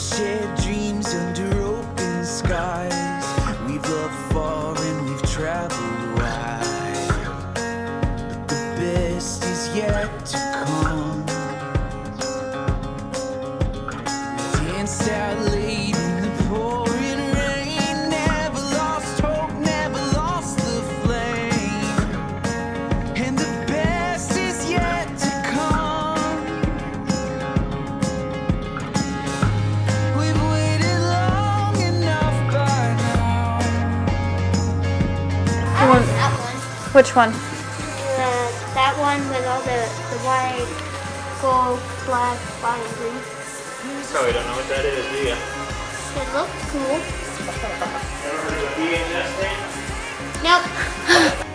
shared dreams under open skies. We've loved far and we've traveled wide, but the best is yet to come. We danced out late in the pouring rain, never lost hope, never lost the flame, and the best is yet to come. We've waited long enough by now. I want that one. Which one? That one with all the white, gold, black, white, and green. You probably don't know what that is, do you? It looks cool. Ever heard of a VHS tape? Nope.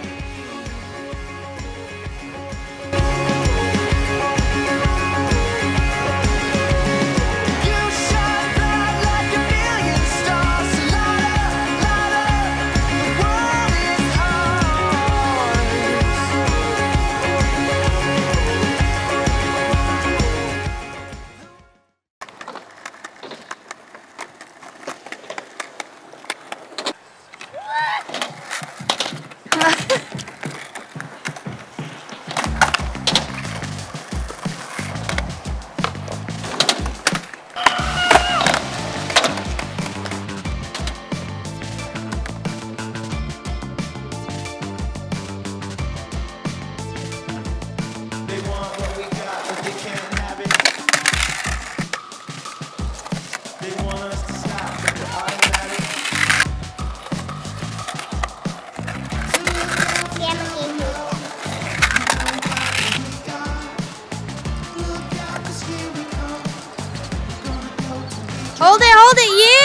Hold it, yeah!